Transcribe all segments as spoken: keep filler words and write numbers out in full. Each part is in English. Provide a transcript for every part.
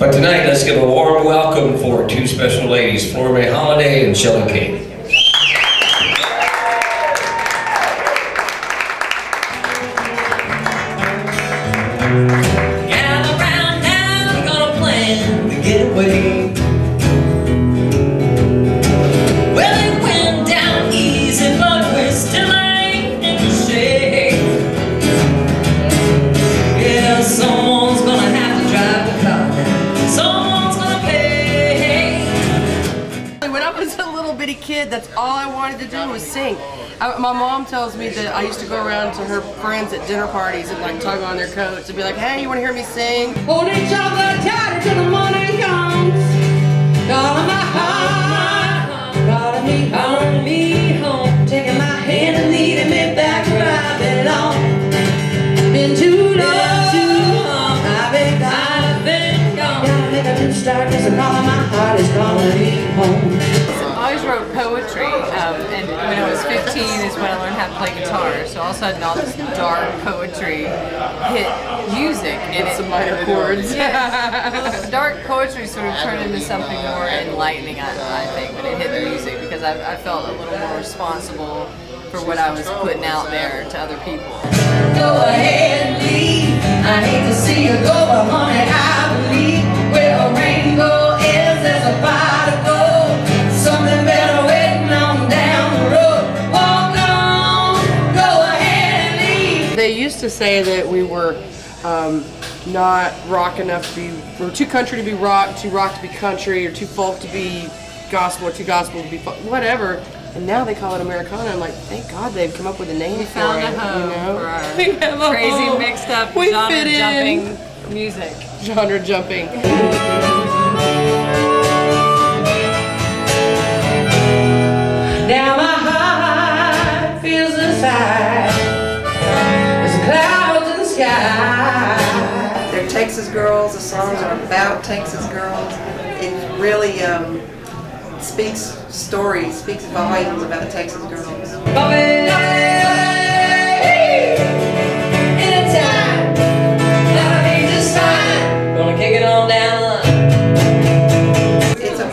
But tonight, let's give a warm welcome for two special ladies, Floramay Holiday and Shelley King. Gather round now, we're gonna plan the getaway. Well, it went down easy, but we're still ain't in the shade. Yeah, someone's gonna have to drive the car. Someone's gonna pay. When I was a little bitty kid, that's all I wanted to do was sing. I, my mom tells me that I used to go around to her friends at dinner parties and like tug on their coats and be like, "Hey, you want to hear me sing?" On each other, tired till the morning comes. Got on my heart, got me, got me home. Taking my hand and leading me back where I belong. Been too long. Darkness and all of my heart is gonna be home. I always wrote poetry, um, and when I was fifteen is when I learned how to play guitar. So all of a sudden, all this dark poetry hit music, and it's it, minor chords. Yes, dark poetry sort of turned into something more enlightening, I, I think, when it hit the music, because I, I felt a little more responsible for what I was putting out there to other people. Go ahead, leave. I hate to see you go, but honey, I believe. They used to say that we were um, not rock enough to be, we were too country to be rock, too rock to be country, or too folk to be gospel, or too gospel to be folk, whatever. And now they call it Americana. I'm like, thank God they've come up with a name we for found it. A home, you know? For our we have a crazy home. Mixed up we genre fit in. Jumping music. Genre jumping. They're Texas girls. The songs are about Texas girls. It really um, speaks stories, speaks volumes about the Texas girls. Bobby, it's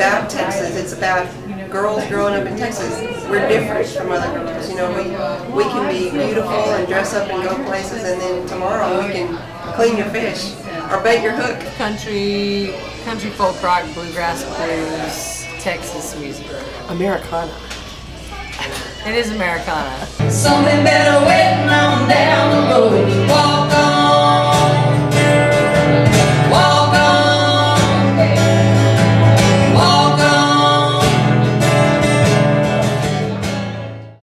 about Texas. It's about girls growing up in Texas. We're different from other girls. You know, we we can be beautiful and dress up and go places, and then tomorrow we can clean your fish or bait your hook. Country, country folk rock, bluegrass, blues, Texas music. Americana. It is Americana. Something better waiting on down the road.